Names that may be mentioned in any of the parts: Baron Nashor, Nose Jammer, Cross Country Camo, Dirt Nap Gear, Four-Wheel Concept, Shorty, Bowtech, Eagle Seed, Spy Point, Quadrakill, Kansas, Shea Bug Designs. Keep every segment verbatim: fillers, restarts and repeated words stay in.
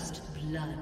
First blood.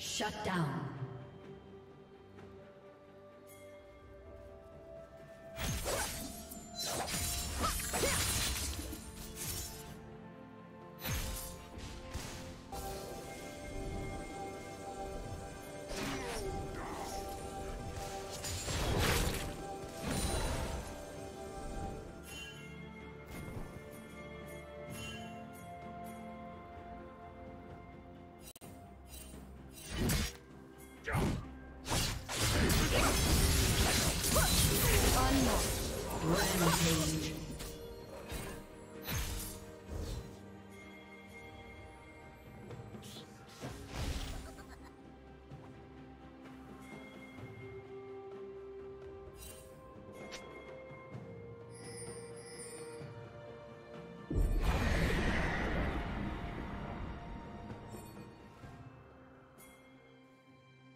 Shut down.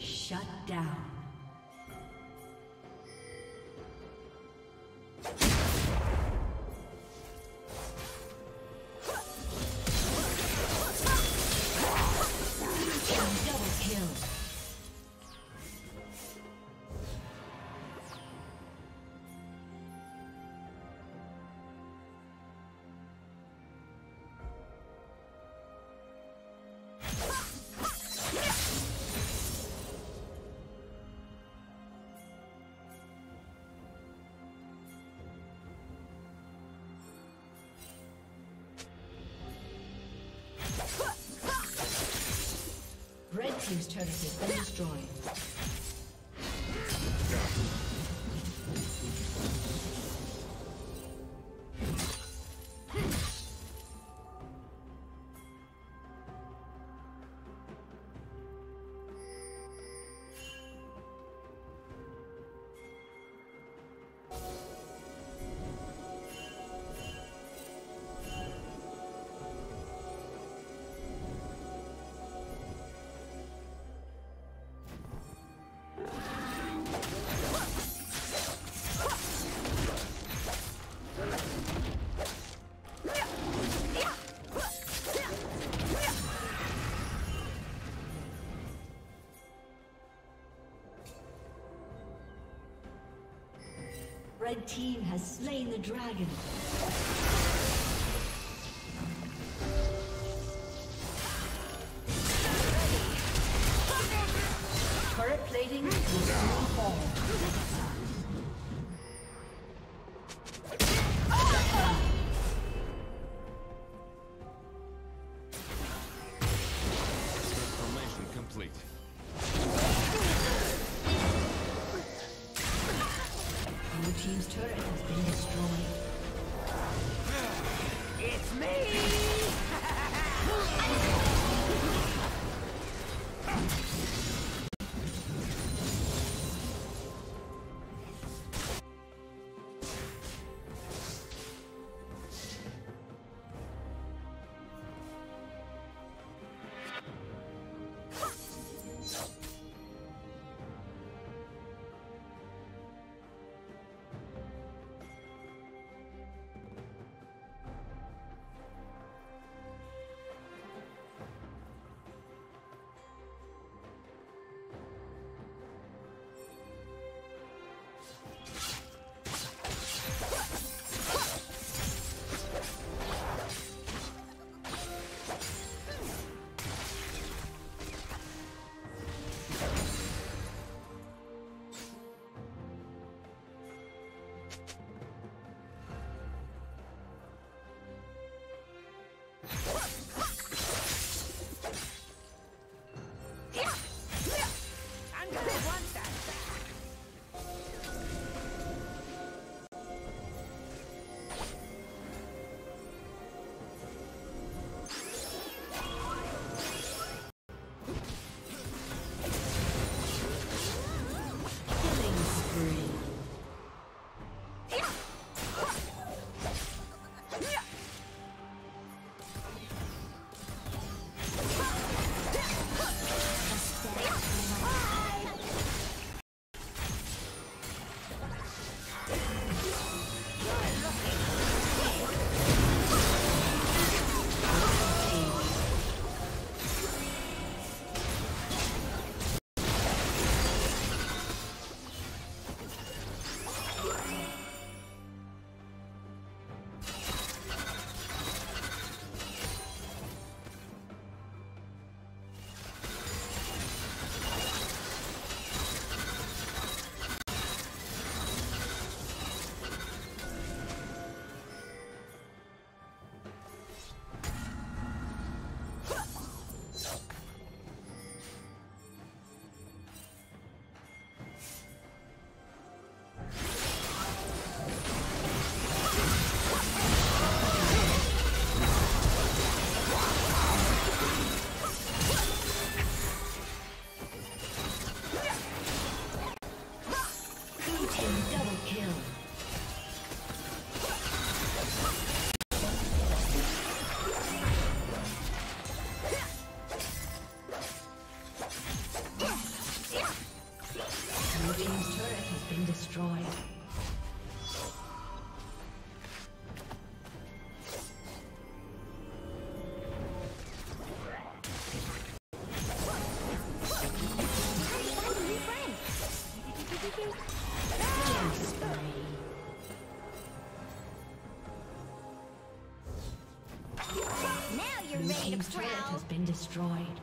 Shut down. Team's turret has been destroyed. Red team has slain the dragon. Turret plating will soon fall. Team's turret has been destroyed.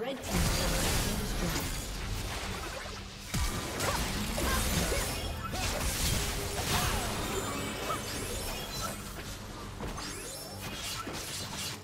Red team's turret has been destroyed.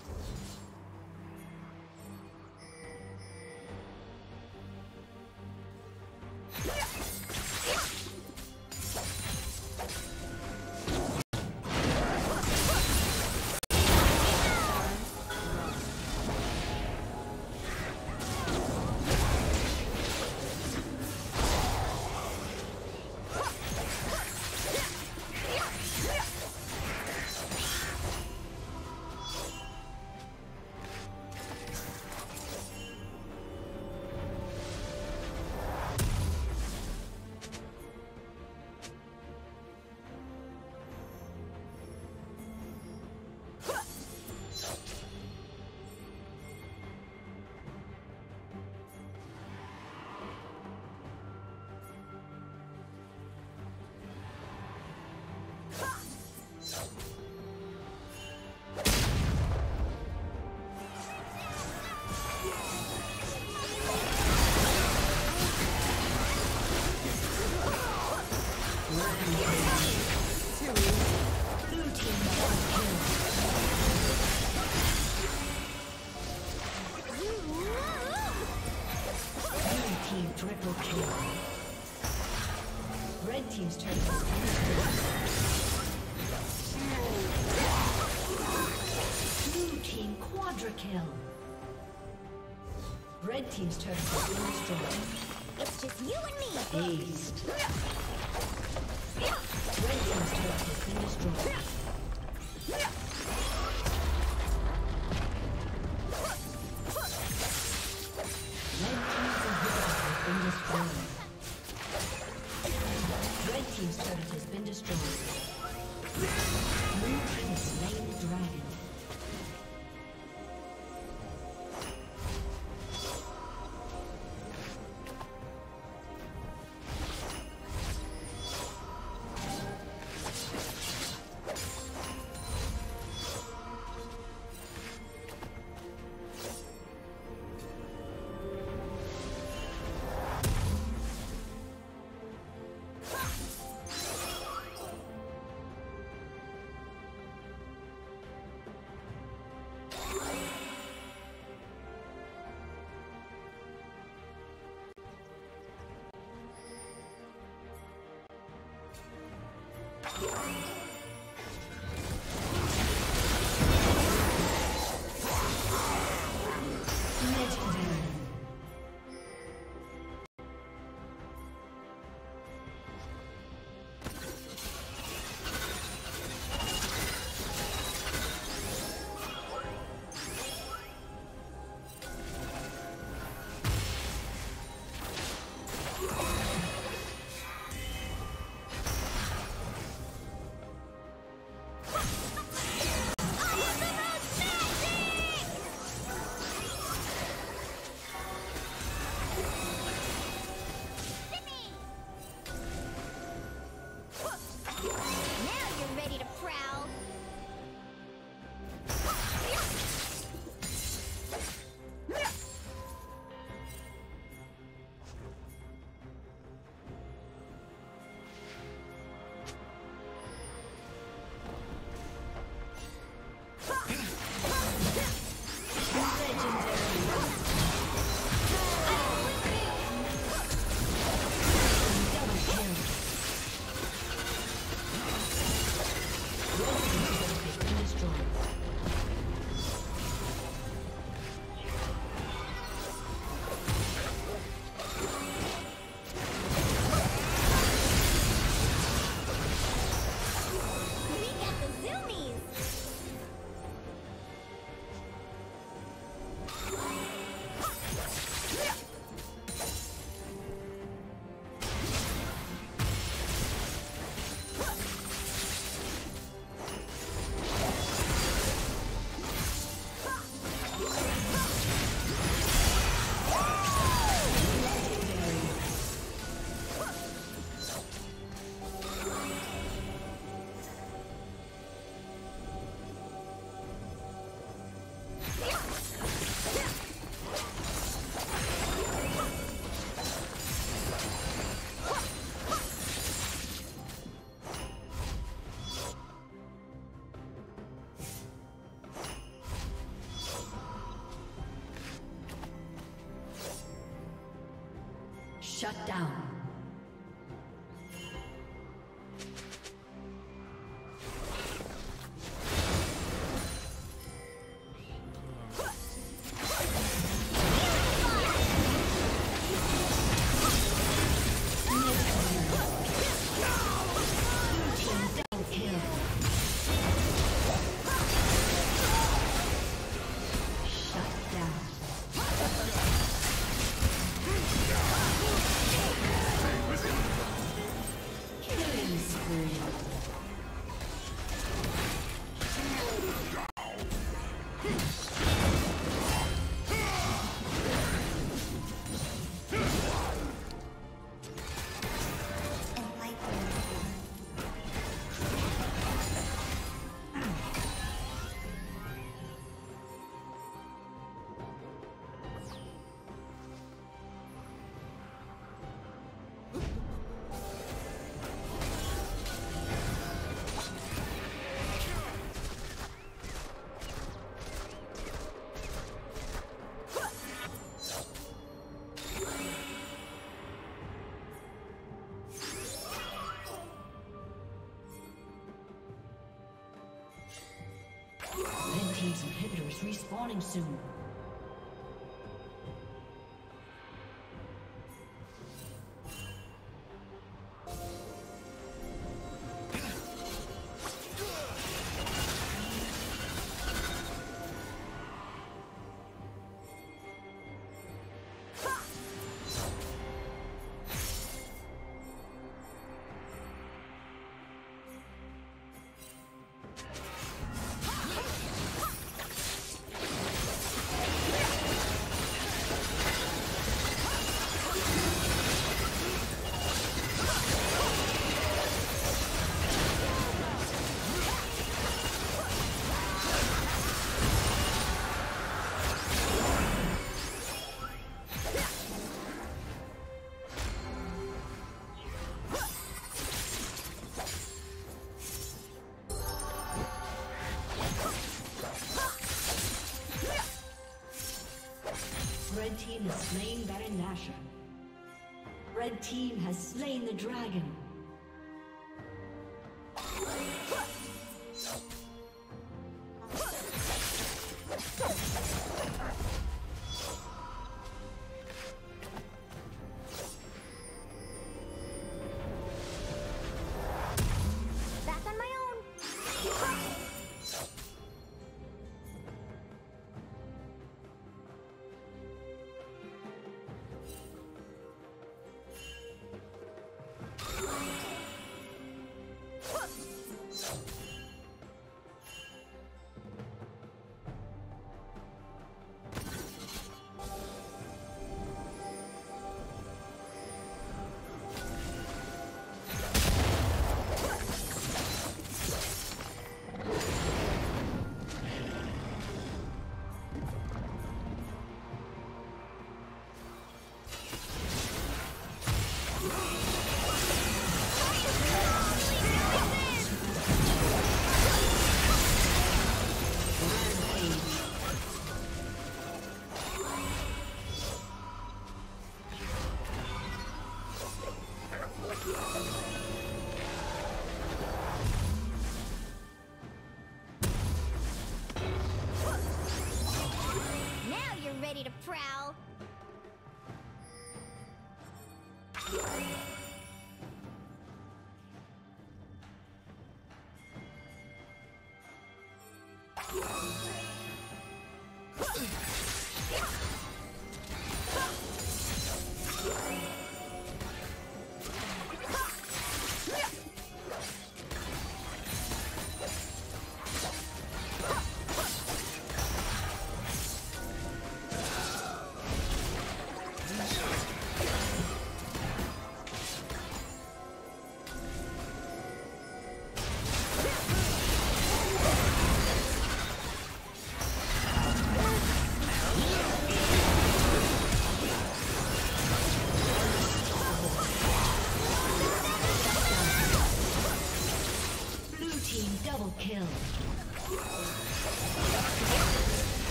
Quadra kill. Red team's turret has been destroyed. It's just you and me. Aced. Red team's turret has been destroyed. Red team's inhibitor has been destroyed. Red team's turret has been destroyed. Blue team has slain the dragon. Shut down. Shut down. spawning soon. Red team has slain Baron Nashor. Red team has slain the dragon.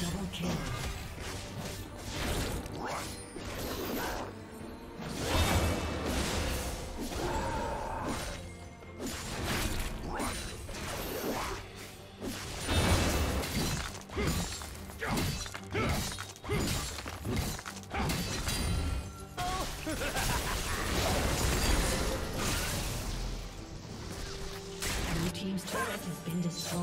Double kill. team's turret has been destroyed.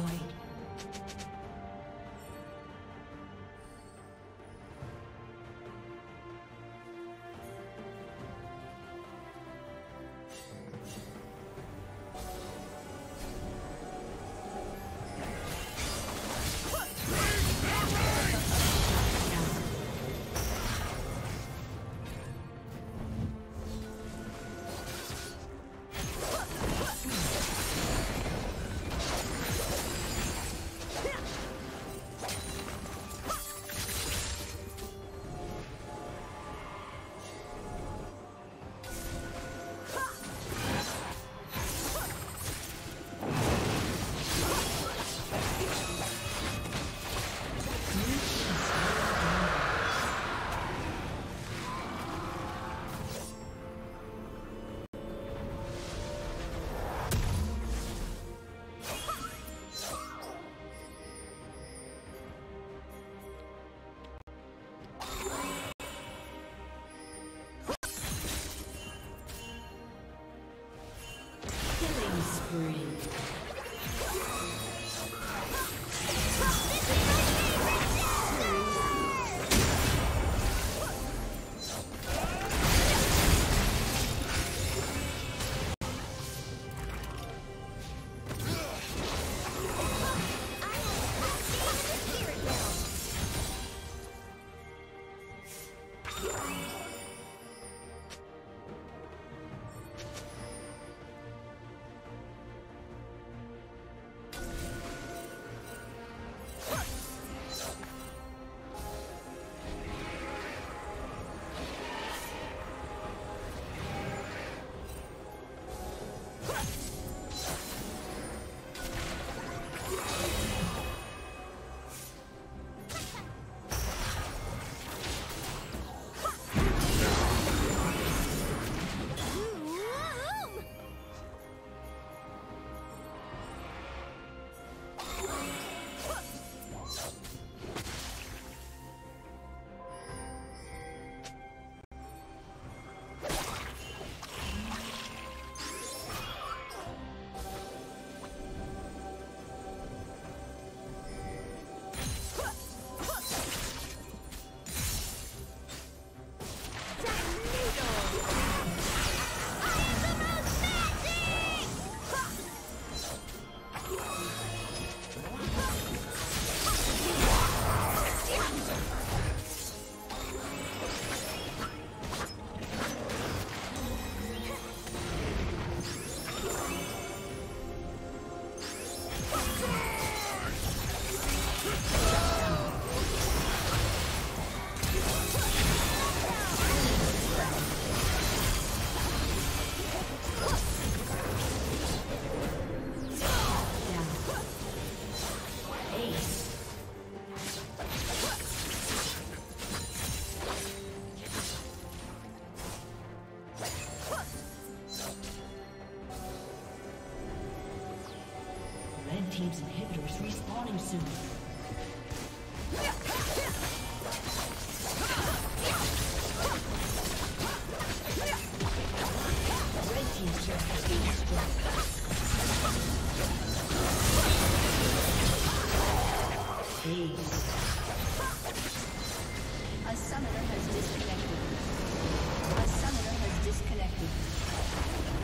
Team's inhibitors respawning soon. Red team's turret has been destroyed. A summoner has disconnected. A summoner has disconnected.